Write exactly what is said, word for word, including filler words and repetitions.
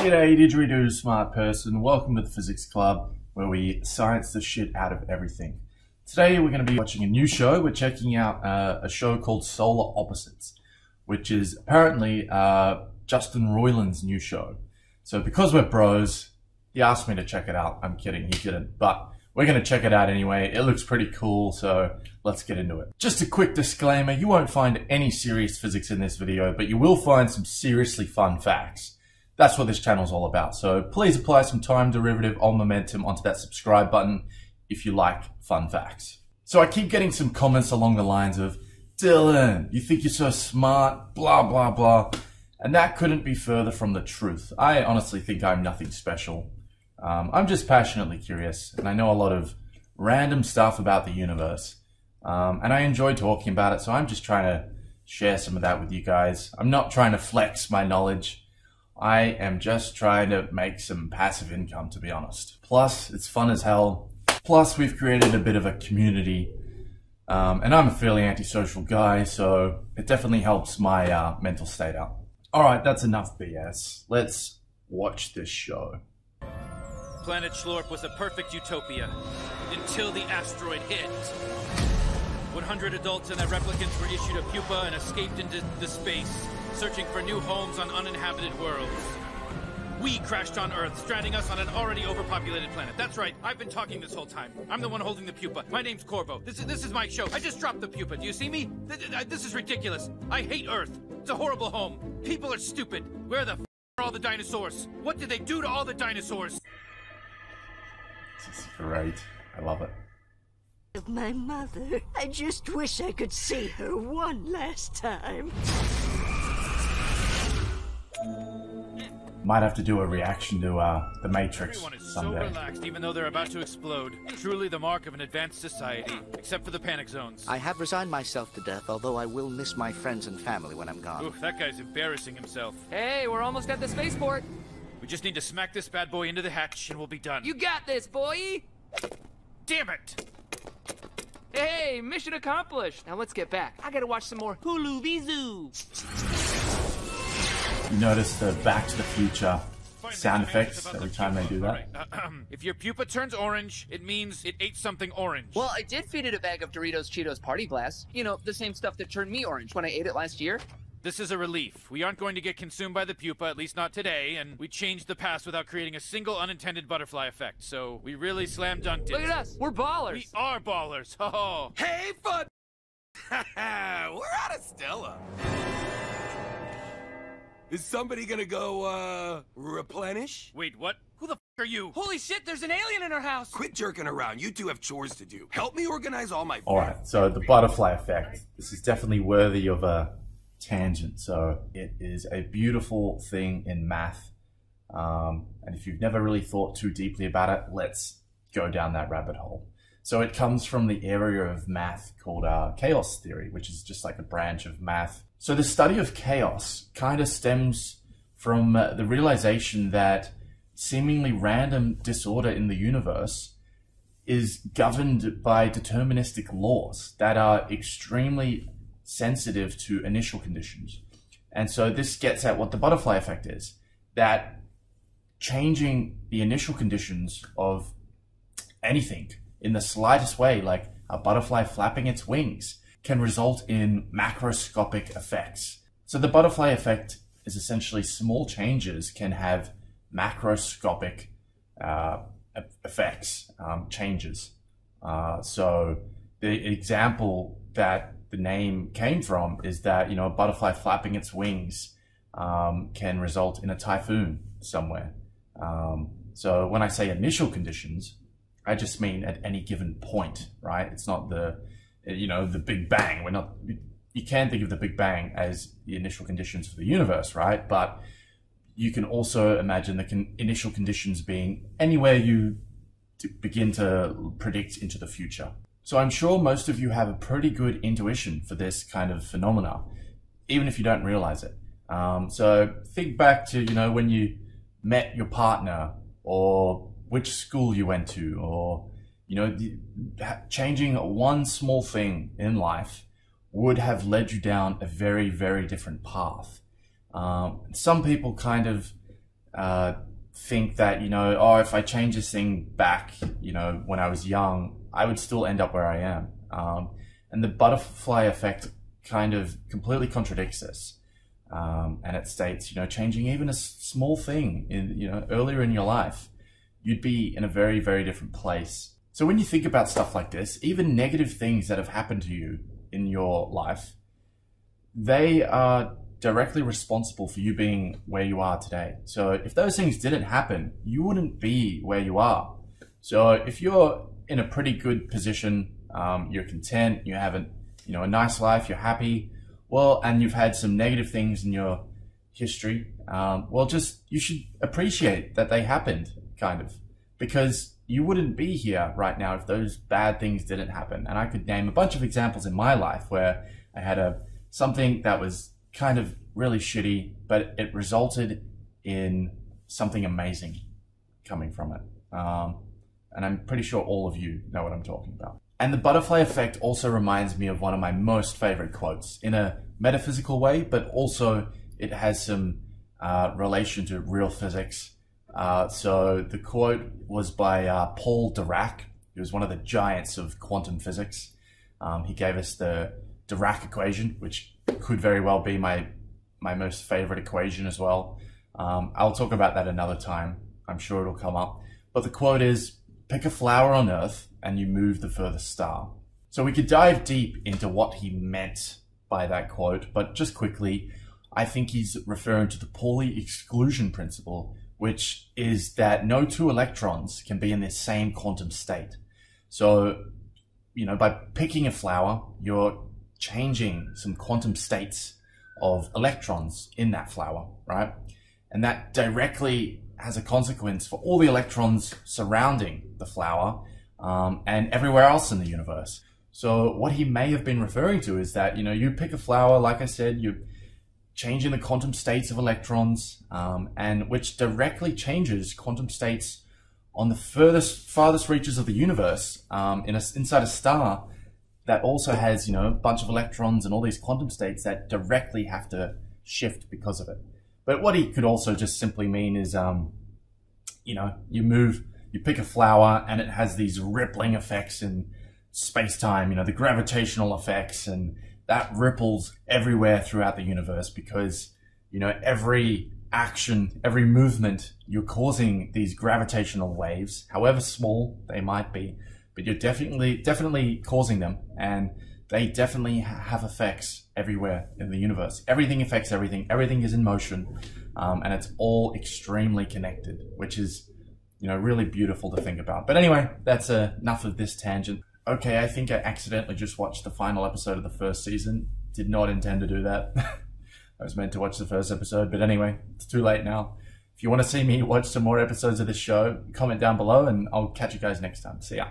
G'day didgeridoo smart person, welcome to the Physics Club where we science the shit out of everything. Today we're going to be watching a new show. We're checking out uh, a show called Solar Opposites, which is apparently uh, Justin Roiland's new show. So because we're pros, he asked me to check it out. I'm kidding, he didn't, but we're going to check it out anyway. It looks pretty cool, so let's get into it. Just a quick disclaimer, you won't find any serious physics in this video, but you will find some seriously fun facts. That's what this channel's all about. So please apply some time derivative on momentum onto that subscribe button if you like fun facts. So I keep getting some comments along the lines of, Dylan, you think you're so smart, blah, blah, blah. And that couldn't be further from the truth. I honestly think I'm nothing special. Um, I'm just passionately curious, and I know a lot of random stuff about the universe. Um, and I enjoy talking about it, so I'm just trying to share some of that with you guys. I'm not trying to flex my knowledge. I am just trying to make some passive income, to be honest. Plus, it's fun as hell. Plus, we've created a bit of a community. Um, and I'm a fairly antisocial guy, so it definitely helps my uh, mental state out. All right, that's enough B S. Let's watch this show. Planet Schlorp was a perfect utopia until the asteroid hit. one hundred adults and their replicants were issued a pupa and escaped into the space, searching for new homes on uninhabited worlds. We crashed on Earth, stranding us on an already overpopulated planet. That's right, I've been talking this whole time. I'm the one holding the pupa. My name's Corvo. This is, this is my show. I just dropped the pupa. Do you see me? This is ridiculous. I hate Earth. It's a horrible home. People are stupid. Where the f*** are all the dinosaurs? What did they do to all the dinosaurs? This is great. I love it. Of my mother. I just wish I could see her one last time. Might have to do a reaction to uh, The Matrix someday. Everyone is so relaxed, even though they're about to explode. Truly the mark of an advanced society, except for the panic zones. I have resigned myself to death, although I will miss my friends and family when I'm gone. Oof, that guy's embarrassing himself. Hey, we're almost at the spaceport. We just need to smack this bad boy into the hatch and we'll be done. You got this, boy! Damn it! Hey, mission accomplished. Now let's get back. I gotta watch some more Hulu Vizu. You notice the Back to the Future sound effects every time they do that. If your pupa turns orange, it means it ate something orange. Well, I did feed it a bag of Doritos Cheetos party blast. You know, the same stuff that turned me orange when I ate it last year. This is a relief. We aren't going to get consumed by the pupa, at least not today, and we changed the past without creating a single unintended butterfly effect, so we really slam dunked it. Look at us! We're ballers! We are ballers! Oh! Hey, fun! We're out of Stella! Is somebody gonna go, uh, replenish? Wait, what? Who the f*** are you? Holy shit, there's an alien in our house! Quit jerking around, you two have chores to do. Help me organize all my... Alright, so the butterfly effect. This is definitely worthy of a tangent, so it is a beautiful thing in math. Um, and if you've never really thought too deeply about it, let's go down that rabbit hole. So it comes from the area of math called uh, chaos theory, which is just like a branch of math. So the study of chaos kind of stems from uh, the realization that seemingly random disorder in the universe is governed by deterministic laws that are extremely sensitive to initial conditions. And so this gets at what the butterfly effect is, that changing the initial conditions of anything in the slightest way, like a butterfly flapping its wings, can result in macroscopic effects. So the butterfly effect is essentially small changes can have macroscopic uh, effects, um, changes. Uh, so the example that the name came from is that, you know, a butterfly flapping its wings um, can result in a typhoon somewhere. Um, so when I say initial conditions, I just mean at any given point, right? It's not the... You know, the Big Bang. We're not, you can think of the Big Bang as the initial conditions for the universe, right? But you can also imagine the con initial conditions being anywhere you to begin to predict into the future. So I'm sure most of you have a pretty good intuition for this kind of phenomena, even if you don't realize it. Um, so think back to, you know, when you met your partner or which school you went to, or you know, changing one small thing in life would have led you down a very, very different path. Um, some people kind of uh, think that, you know, oh, if I change this thing back, you know, when I was young, I would still end up where I am. Um, and the butterfly effect kind of completely contradicts this. Um, and it states, you know, changing even a small thing in, you know, earlier in your life, you'd be in a very, very different place. So when you think about stuff like this, even negative things that have happened to you in your life, they are directly responsible for you being where you are today. So if those things didn't happen, you wouldn't be where you are. So if you're in a pretty good position, um, you're content, you have a, you know, a nice life, you're happy, well, and you've had some negative things in your history, um, well, just, you should appreciate that they happened, kind of, because you wouldn't be here right now if those bad things didn't happen. And I could name a bunch of examples in my life where I had a something that was kind of really shitty, but it resulted in something amazing coming from it. Um, and I'm pretty sure all of you know what I'm talking about. And the butterfly effect also reminds me of one of my most favorite quotes in a metaphysical way, but also it has some uh, relation to real physics. Uh, so the quote was by uh, Paul Dirac. He was one of the giants of quantum physics. Um, he gave us the Dirac equation, which could very well be my, my most favorite equation as well. Um, I'll talk about that another time. I'm sure it'll come up. But the quote is, pick a flower on Earth and you move the furthest star. So we could dive deep into what he meant by that quote, but just quickly, I think he's referring to the Pauli exclusion principle, which is that no two electrons can be in the same quantum state. So, you know, by picking a flower, you're changing some quantum states of electrons in that flower, right? And that directly has a consequence for all the electrons surrounding the flower um, and everywhere else in the universe. So what he may have been referring to is that, you know, you pick a flower, like I said, you're changing the quantum states of electrons, um, and which directly changes quantum states on the furthest, farthest reaches of the universe um, in a, inside a star that also has, you know, a bunch of electrons and all these quantum states that directly have to shift because of it. But what he could also just simply mean is, um, you know, you move, you pick a flower and it has these rippling effects in space-time, you know, the gravitational effects, and that ripples everywhere throughout the universe because, you know, every action, every movement, you're causing these gravitational waves, however small they might be, but you're definitely, definitely causing them, and they definitely have effects everywhere in the universe. Everything affects everything. Everything is in motion, um, and it's all extremely connected, which is, you know, really beautiful to think about. But anyway, that's uh, enough of this tangent. Okay, I think I accidentally just watched the final episode of the first season. Did not intend to do that. I was meant to watch the first episode, but anyway, it's too late now. If you want to see me watch some more episodes of this show, comment down below, and I'll catch you guys next time. See ya.